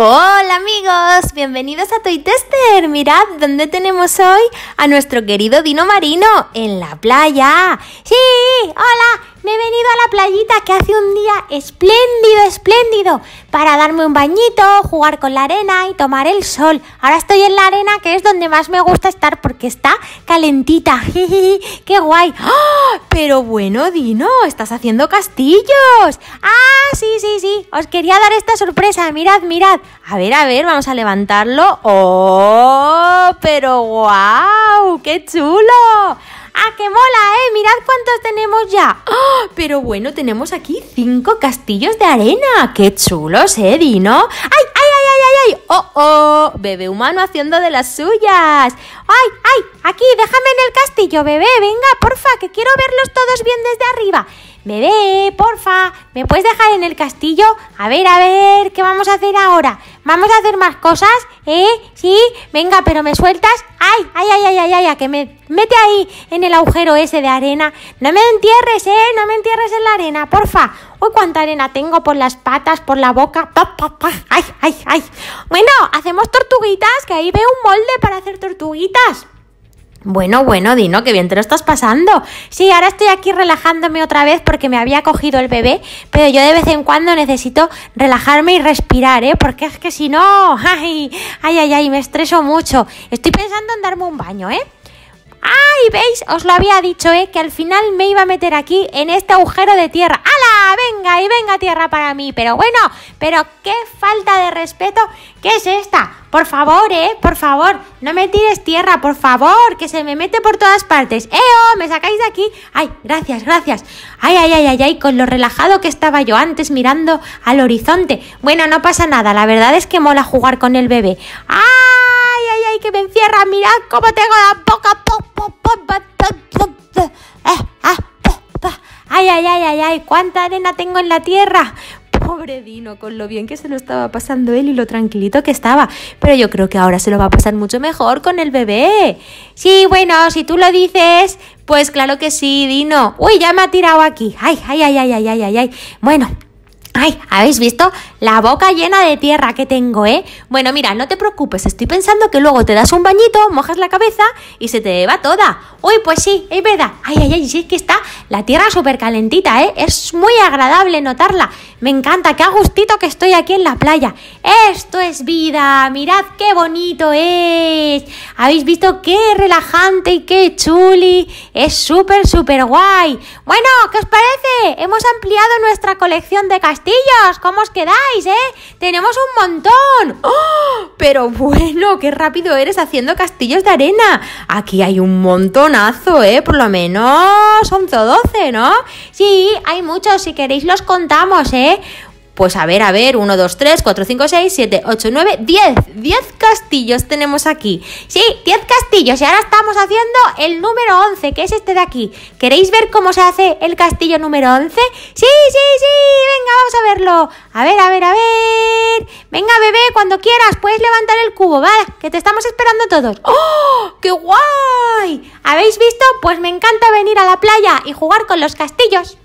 Hola amigos, bienvenidos a Toy Tester. Mirad dónde tenemos hoy a nuestro querido Dino Marino, en la playa. Sí, hola, me he venido a la playita que hace un día espléndido para darme un bañito, jugar con la arena y tomar el sol. Ahora estoy en la arena, que es donde más me gusta estar porque está calentita. ¡Qué guay! ¡Oh! Pero bueno, Dino, estás haciendo castillos. ¡Ah, sí! Os quería dar esta sorpresa. Mirad. A ver, vamos a levantarlo. ¡Oh! ¡Pero guau! ¡Qué chulo! ¡Ah, qué mola, eh! Mirad cuántos tenemos ya. ¡Oh! Pero bueno, tenemos aquí 5 castillos de arena. ¡Qué chulos, Dino! ¡Ay! ¡Oh! Bebé humano haciendo de las suyas. ¡Ay! Aquí, déjame en el castillo, bebé. Venga, porfa, que quiero verlos todos bien desde arriba. Bebé, porfa, ¿me puedes dejar en el castillo? A ver, ¿qué vamos a hacer ahora? ¿Vamos a hacer más cosas? ¿Sí? Venga, pero me sueltas. ¡Ay! A que me mete ahí en el agujero ese de arena. No me entierres, no me entierres en la arena, porfa. Uy, cuánta arena tengo por las patas, por la boca. ¡Ay! Bueno, hacemos tortuguitas, que ahí veo un molde para hacer tortuguitas. Bueno, Dino, qué bien te lo estás pasando. Sí, ahora estoy aquí relajándome otra vez porque me había cogido el bebé, pero yo de vez en cuando necesito relajarme y respirar, porque es que si no, ay, me estreso mucho. Estoy pensando en darme un baño, ¡Ay! ¿Veis? Os lo había dicho, que al final me iba a meter aquí en este agujero de tierra. ¡Hala! ¡Venga! Y venga tierra para mí. Pero bueno, pero qué falta de respeto. ¿Qué es esta? Por favor, por favor, no me tires tierra, por favor, que se me mete por todas partes. ¡Eo! ¿Me sacáis de aquí? ¡Ay! Gracias. ¡Ay! Con lo relajado que estaba yo antes mirando al horizonte. Bueno, no pasa nada. La verdad es que mola jugar con el bebé. ¡Ah! ¡Ay, que me encierra! ¡Mirad cómo tengo la boca! ¡Ay! ¡Cuánta arena tengo en la tierra! Pobre Dino, con lo bien que se lo estaba pasando él y lo tranquilito que estaba. Pero yo creo que ahora se lo va a pasar mucho mejor con el bebé. Sí, bueno, si tú lo dices, pues claro que sí, Dino. ¡Uy, ya me ha tirado aquí! ¡Ay! Bueno... ¡Ay! ¿Habéis visto? La boca llena de tierra que tengo, Bueno, mira, no te preocupes, estoy pensando que luego te das un bañito, mojas la cabeza y se te va toda. ¡Uy, pues sí! ¡Es verdad! ¡Ay! Sí, es que está la tierra súper calentita, Es muy agradable notarla. Me encanta, qué a gustito que estoy aquí en la playa. ¡Esto es vida! ¡Mirad qué bonito es! ¿Habéis visto qué relajante y qué chuli? Es súper guay. Bueno, ¿qué os parece? Hemos ampliado nuestra colección de castillos. ¿Cómo os quedáis, Tenemos un montón. ¡Oh! Pero bueno, qué rápido eres haciendo castillos de arena. Aquí hay un montonazo, Por lo menos 11 o 12, ¿no? Sí, hay muchos. Si queréis los contamos, Pues a ver, 1, 2, 3, 4, 5, 6, 7, 8, 9, 10. 10 castillos tenemos aquí. Sí, 10 castillos. Y ahora estamos haciendo el número 11, que es este de aquí. ¿Queréis ver cómo se hace el castillo número 11? Sí. Venga, vamos a verlo. A ver. Venga, bebé, cuando quieras puedes levantar el cubo, ¿vale? Que te estamos esperando todos. ¡Oh, qué guay! ¿Habéis visto? Pues me encanta venir a la playa y jugar con los castillos.